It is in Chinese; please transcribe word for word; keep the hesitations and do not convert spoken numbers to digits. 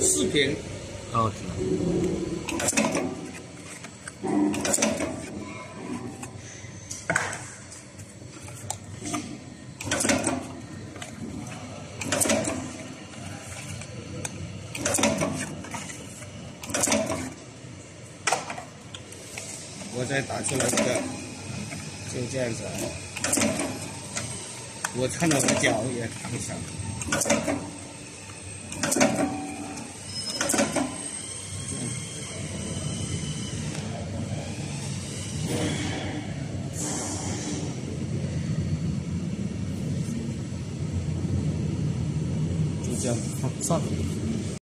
四瓶豆子。 我再打出来一个，就这样子。我看到我脚也躺下。就这样放上。